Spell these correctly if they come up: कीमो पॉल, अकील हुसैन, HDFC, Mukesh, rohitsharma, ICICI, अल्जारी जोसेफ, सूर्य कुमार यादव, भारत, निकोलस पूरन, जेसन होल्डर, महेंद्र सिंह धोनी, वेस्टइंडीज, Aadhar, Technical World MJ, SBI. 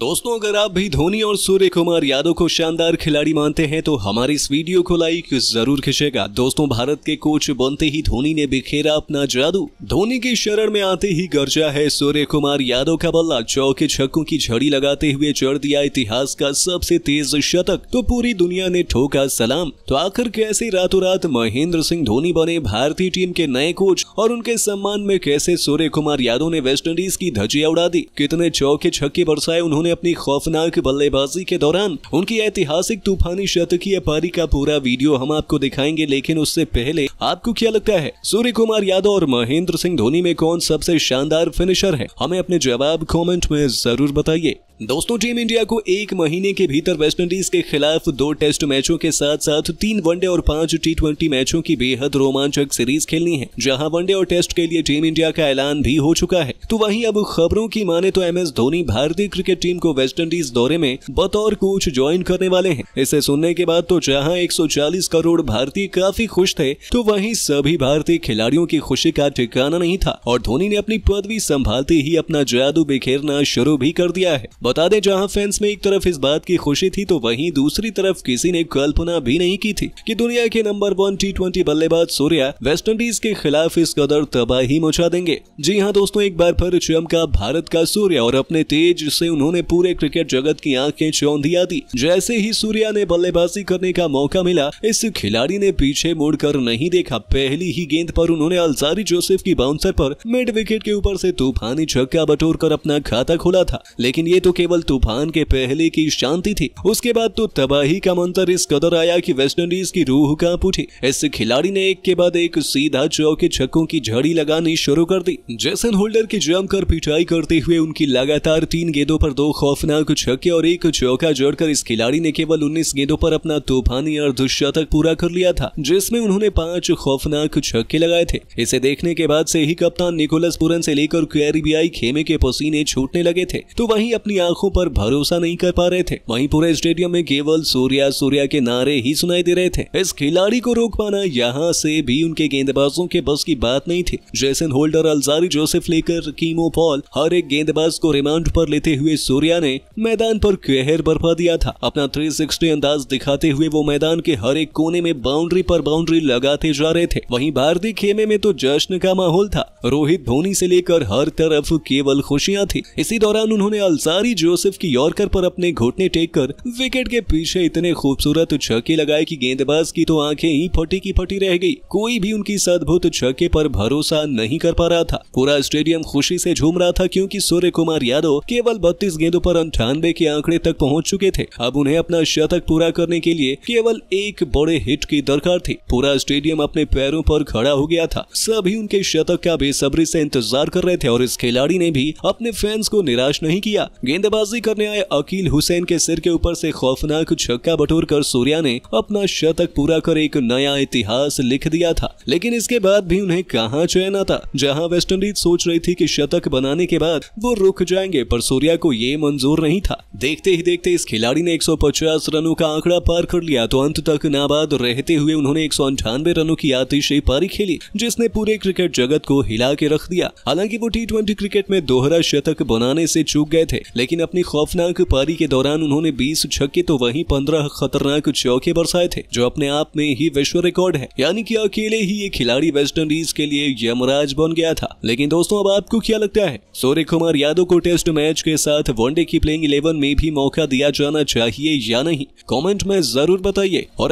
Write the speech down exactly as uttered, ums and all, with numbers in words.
दोस्तों अगर आप भी धोनी और सूर्य कुमार यादव को शानदार खिलाड़ी मानते हैं तो हमारे इस वीडियो को लाइक जरूर खींचेगा। दोस्तों भारत के कोच बनते ही धोनी ने बिखेरा अपना जादू। धोनी की शरण में आते ही गर्जा है सूर्य कुमार यादव का बल्ला। चौके छक्कों की झड़ी लगाते हुए जड़ दिया इतिहास का सबसे तेज शतक, तो पूरी दुनिया ने ठोका सलाम। तो आखिर कैसे रातों रात महेंद्र सिंह धोनी बने भारतीय टीम के नए कोच और उनके सम्मान में कैसे सूर्य कुमार यादव ने वेस्टइंडीज की धज्जियां उड़ा दी, कितने चौके छक्के बरसाए उन्होंने अपनी खौफनाक बल्लेबाजी के दौरान। उनकी ऐतिहासिक तूफानी शतकीय पारी का पूरा वीडियो हम आपको दिखाएंगे, लेकिन उससे पहले आपको क्या लगता है सूर्य कुमार यादव और महेंद्र सिंह धोनी में कौन सबसे शानदार फिनिशर है? हमें अपने जवाब कमेंट में जरूर बताइए। दोस्तों टीम इंडिया को एक महीने के भीतर वेस्टइंडीज के खिलाफ दो टेस्ट मैचों के साथ साथ तीन वनडे और पांच टी ट्वेंटी मैचों की बेहद रोमांचक सीरीज खेलनी है, जहां वनडे और टेस्ट के लिए टीम इंडिया का ऐलान भी हो चुका है। तो वहीं अब खबरों की माने तो एम एस धोनी भारतीय क्रिकेट टीम को वेस्टइंडीज दौरे में बतौर कोच ज्वाइन करने वाले हैं। इसे सुनने के बाद तो जहां एक सौ चालीस करोड़ भारतीय काफी खुश थे, तो वहीं सभी भारतीय खिलाड़ियों की खुशी का ठिकाना नहीं था और धोनी ने अपनी पदवी संभालते ही अपना जादू बिखेरना शुरू भी कर दिया है। बता दें जहां फैंस में एक तरफ इस बात की खुशी थी, तो वहीं दूसरी तरफ किसी ने कल्पना भी नहीं की थी कि दुनिया के नंबर वन टी ट्वेंटी बल्लेबाज सूर्या वेस्टइंडीज के खिलाफ इस कदर तबाही मचा देंगे। जी हाँ दोस्तों, एक बार फिर चमका भारत का सूर्या और अपने तेज से उन्होंने पूरे क्रिकेट जगत की आंखें चौंधिया दी। जैसे ही सूर्या ने बल्लेबाजी करने का मौका मिला, इस खिलाड़ी ने पीछे मुड़कर नहीं देखा। पहली ही गेंद पर उन्होंने अल्जारी जोसेफ की बाउंसर पर मिड विकेट के ऊपर से तूफानी छक्का बटोर कर अपना खाता खोला था, लेकिन ये तो केवल तूफान के पहले की शांति थी। उसके बाद तो तबाही का मंतर इस कदर आया कि वेस्टइंडीज की रूह कांप उठी। इस खिलाड़ी ने एक के बाद एक सीधा चौके छक्कों की झड़ी लगानी शुरू कर दी। जेसन होल्डर की जमकर पिटाई करते हुए उनकी लगातार तीन गेंदों पर दो खौफनाक छक्के और एक चौका जड़कर इस खिलाड़ी ने केवल उन्नीस गेंदों पर अपना तूफानी अर्धशतक पूरा कर लिया था, जिसमें उन्होंने पांच खौफनाक छक्के लगाए थे। इसे देखने के बाद से ही कप्तान निकोलस पूरन से लेकर कैरिबियाई खेमे के पसीने छूटने लगे थे, तो वहीं अपनी आंखों पर भरोसा नहीं कर पा रहे थे। वहीं पूरे स्टेडियम में केवल सूर्या सूर्या के नारे ही सुनाई दे रहे थे। इस खिलाड़ी को रोक पाना यहाँ से भी उनके गेंदबाजों के बस की बात नहीं थी। जेसन होल्डर, अल्जारी जोसेफ लेकर कीमो पॉल, हर एक गेंदबाज को रिमांड पर लेते हुए सूर्या ने मैदान पर कहर बरपा दिया था। अपना तीन सौ साठ अंदाज दिखाते हुए वो मैदान के हर एक कोने में बाउंड्री पर बाउंड्री लगाते जा रहे थे। वहीं भारतीय खेमे में तो जश्न का माहौल था। रोहित धोनी से लेकर हर तरफ केवल खुशियां थी। इसी दौरान उन्होंने अल्जारी जोसेफ की यॉर्कर पर अपने घुटने टेक कर विकेट के पीछे इतने खूबसूरत छक्के लगाए कि गेंदबाज की तो आंखें ही फटी की फटी रह गई। कोई भी उनकी इस अद्भुत छक्के पर भरोसा नहीं कर पा रहा था। पूरा स्टेडियम खुशी से झूम रहा था, क्योंकि सूर्य कुमार यादव केवल बत्तीस गेंदों पर अंठानवे के आंकड़े तक पहुंच चुके थे। अब उन्हें अपना शतक पूरा करने के लिए केवल एक बड़े हिट की दरकार थी। पूरा स्टेडियम अपने पैरों पर खड़ा हो गया था। सभी उनके शतक का बेसब्री से इंतजार कर रहे थे और इस खिलाड़ी ने भी अपने फैंस को निराश नहीं किया। गेंदबाजी करने आए अकील हुसैन के सिर के ऊपर से खौफनाक छक्का बटोरकर सूर्या ने अपना शतक पूरा कर एक नया इतिहास लिख दिया था। लेकिन इसके बाद भी उन्हें कहां चैन आता। जहां वेस्टइंडीज सोच रही थी कि शतक बनाने के बाद वो रुक जाएंगे, पर सूर्या को ये मंजूर नहीं था। देखते ही देखते इस खिलाड़ी ने एक सौ पचास रनों का आंकड़ा पार कर लिया। तो अंत तक नाबाद रहते हुए उन्होंने एक सौ अंठानवे रनों की आतिशी पारी खेली, जिसने पूरे क्रिकेट जगत को हिला के रख दिया। हालांकि वो टी ट्वेंटी क्रिकेट में दोहरा शतक बनाने से चूक गए थे, लेकिन अपनी खौफनाक पारी के दौरान उन्होंने बीस छक्के तो वहीं पंद्रह खतरनाक चौके बरसाए थे, जो अपने आप में ही विश्व रिकॉर्ड है। यानी कि अकेले ही ये खिलाड़ी वेस्टइंडीज के लिए यमराज बन गया था। लेकिन दोस्तों अब आपको क्या लगता है, सूर्य कुमार यादव को टेस्ट मैच के साथ वनडे की प्लेइंग इलेवन में भी मौका दिया जाना चाहिए या नहीं? कमेंट में जरूर बताइए। और